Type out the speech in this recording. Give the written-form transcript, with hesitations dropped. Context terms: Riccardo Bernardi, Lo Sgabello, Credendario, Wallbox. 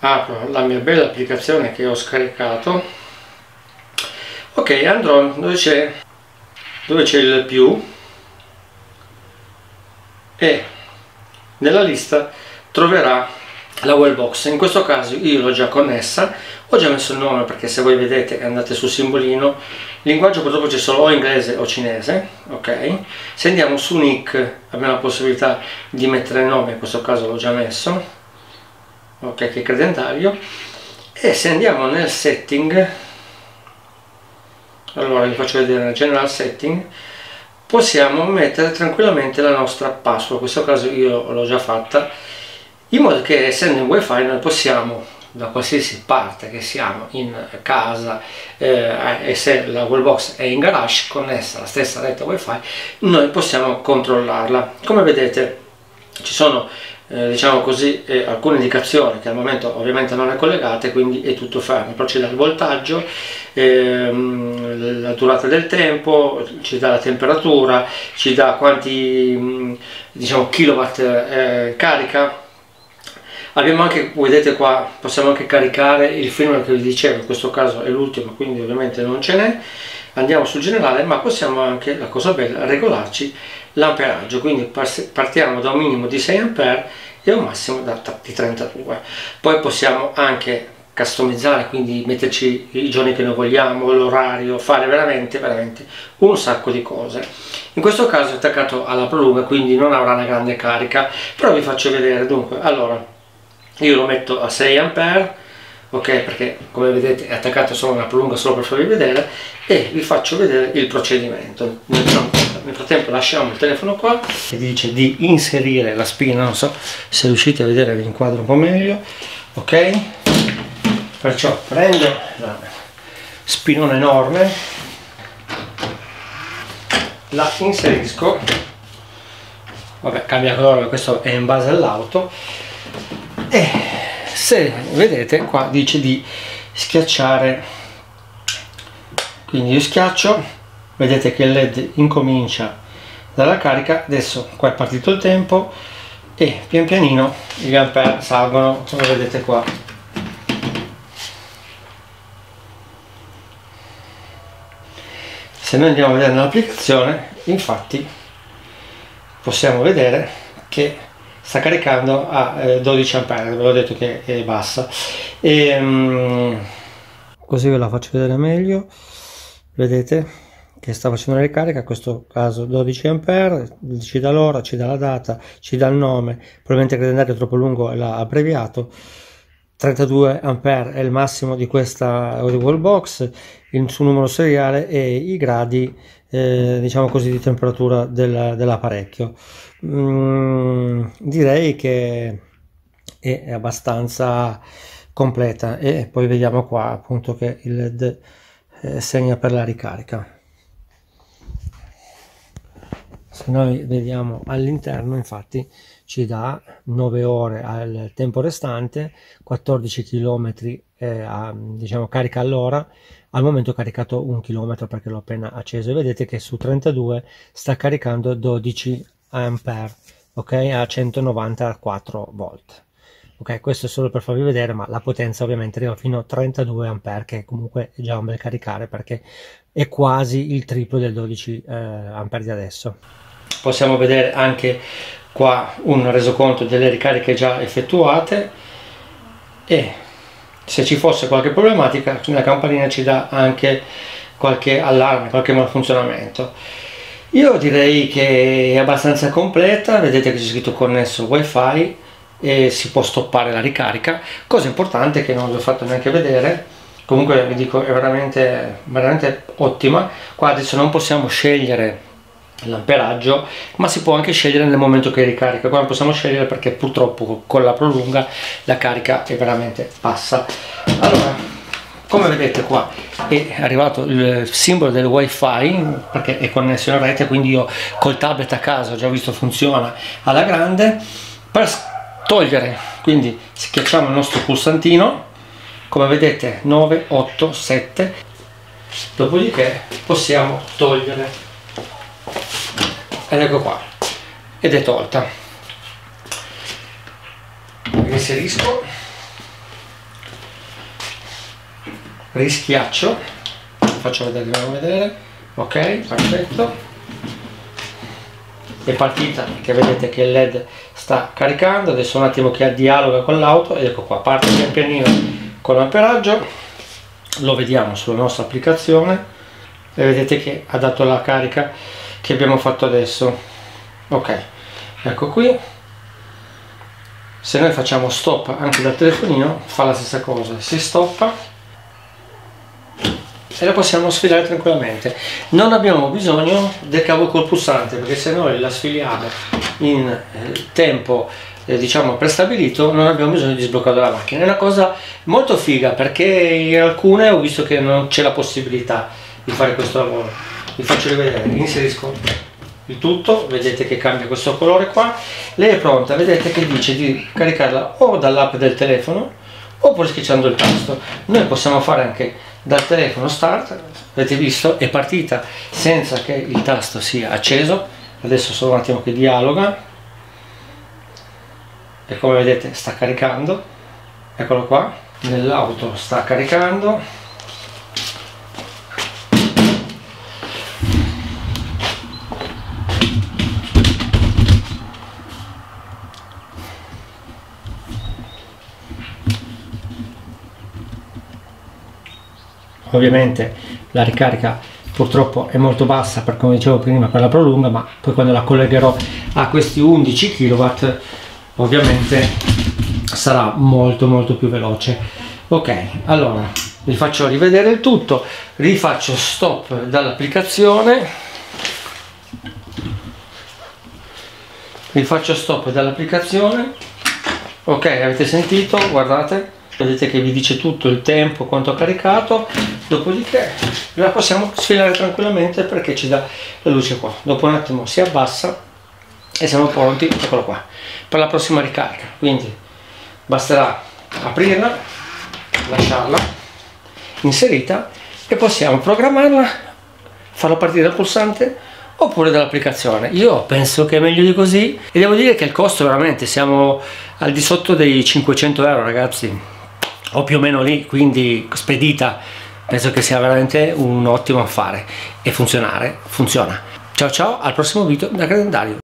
apro la mia bella applicazione che ho scaricato. Ok, andrò dove c'è il più e nella lista troverà la Wallbox. In questo caso io l'ho già connessa, ho già messo il nome, perché se voi vedete andate sul simbolino, il linguaggio purtroppo c'è solo o inglese o cinese, ok? Se andiamo su nick abbiamo la possibilità di mettere il nome, in questo caso l'ho già messo, ok, che è Credendario, e se andiamo nel setting, allora vi faccio vedere nel general setting, possiamo mettere tranquillamente la nostra password, in questo caso io l'ho già fatta, in modo che essendo in wifi noi possiamo, da qualsiasi parte che siamo, in casa e se la Wallbox è in garage connessa alla stessa rete wifi, noi possiamo controllarla. Come vedete ci sono diciamo così alcune indicazioni che al momento ovviamente non è collegate, quindi è tutto fermo, però ci dà il voltaggio, la durata del tempo, ci dà la temperatura, ci dà quanti diciamo kilowatt carica. Abbiamo anche, vedete qua, possiamo anche caricare il firmware che vi dicevo, in questo caso è l'ultimo, quindi ovviamente non ce n'è. Andiamo sul generale, ma possiamo anche, la cosa bella, regolarci l'amperaggio, quindi partiamo da un minimo di 6 A e un massimo di 32. Poi possiamo anche customizzare, quindi metterci i giorni che noi vogliamo, l'orario, fare veramente un sacco di cose. In questo caso è attaccato alla prolume, quindi non avrà una grande carica, però vi faccio vedere. Dunque, allora io lo metto a 6 A, ok, perché come vedete è attaccato solo una prolunga solo per farvi vedere, e vi faccio vedere il procedimento. Nel frattempo lasciamo il telefono qua, che dice di inserire la spina, non so se riuscite a vedere, vi inquadro un po' meglio, ok? Perciò prendo la spinone enorme, la inserisco, vabbè cambia colore, questo è in base all'auto, e se vedete qua dice di schiacciare, quindi io schiaccio, vedete che il led incomincia dalla carica. Adesso qua è partito il tempo e pian pianino gli ampere salgono, come vedete qua, se noi andiamo a vedere nell'applicazione infatti possiamo vedere che sta caricando a 12 A, ve l'ho detto che è bassa, e così ve la faccio vedere meglio. Vedete che sta facendo la ricarica, in questo caso 12 A, ci dà l'ora, ci dà la data, ci dà il nome, probabilmente il calendario è troppo lungo e l'ha abbreviato. 32 A è il massimo di questa Wallbox, il suo numero seriale e i gradi diciamo così di temperatura dell'apparecchio. Direi che è abbastanza completa, e poi vediamo qua appunto che il LED segna per la ricarica. Se noi vediamo all'interno infatti ci dà 9 ore al tempo restante, 14 km a diciamo carica all'ora. Al momento ho caricato 1 chilometro perché l'ho appena acceso, e vedete che su 32 sta caricando 12 A, ok, a 194 volt. Ok, questo è solo per farvi vedere, ma la potenza ovviamente arriva fino a 32 A, che comunque è già un bel caricare, perché è quasi il triplo del 12 A di adesso. Possiamo vedere anche qua un resoconto delle ricariche già effettuate, e se ci fosse qualche problematica la campanina ci dà anche qualche allarme, qualche malfunzionamento. Io direi che è abbastanza completa, vedete che c'è scritto connesso wifi e si può stoppare la ricarica, cosa importante che non vi ho fatto neanche vedere. Comunque vi dico, è veramente ottima. Qua adesso non possiamo scegliere l'amperaggio, ma si può anche scegliere nel momento che ricarica. Qua non possiamo scegliere perché purtroppo con la prolunga la carica è veramente bassa. Allora, come vedete qua è arrivato il simbolo del wifi, perché è connesso in rete, quindi io col tablet a casa ho già visto funziona alla grande. Per togliere, quindi schiacciamo il nostro pulsantino, come vedete 9, 8, 7, dopodiché possiamo togliere, ed ecco qua, ed è tolta. Inserisco, rischiaccio, vi faccio vedere, ok, perfetto, è partita, che vedete che il LED sta caricando, adesso un attimo che dialoga con l'auto, ecco qua, parte pian pianino con l'amperaggio, lo vediamo sulla nostra applicazione e vedete che ha dato la carica che abbiamo fatto adesso, ok, ecco qui. Se noi facciamo stop anche dal telefonino fa la stessa cosa, si stoppa e la possiamo sfilare tranquillamente, non abbiamo bisogno del cavo col pulsante, perché se noi la sfiliamo in tempo diciamo prestabilito non abbiamo bisogno di sbloccare la macchina. È una cosa molto figa, perché in alcune ho visto che non c'è la possibilità di fare questo lavoro. Vi faccio rivedere, inserisco il tutto, vedete che cambia questo colore qua, lei è pronta, vedete che dice di caricarla o dall'app del telefono oppure schiacciando il tasto. Noi possiamo fare anche dal telefono start, avete visto, è partita senza che il tasto sia acceso, adesso solo un attimo che dialoga e come vedete sta caricando, eccolo qua, nell'auto sta caricando. Ovviamente la ricarica purtroppo è molto bassa, per come dicevo prima, per la prolunga, ma poi quando la collegherò a questi 11 kW ovviamente sarà molto molto più veloce. Ok, allora vi faccio rivedere il tutto, rifaccio stop dall'applicazione, ok, avete sentito, guardate, vedete che vi dice tutto il tempo, quanto ha caricato, dopodiché la possiamo sfilare tranquillamente perché ci dà la luce qua, dopo un attimo si abbassa e siamo pronti, eccolo qua, per la prossima ricarica. Quindi basterà aprirla, lasciarla inserita e possiamo programmarla, farla partire dal pulsante oppure dall'applicazione. Io penso che è meglio di così, e devo dire che il costo veramente siamo al di sotto dei 500 euro, ragazzi, o più o meno lì, quindi spedita, penso che sia veramente un ottimo affare e funziona. Ciao ciao, al prossimo video da Credendario.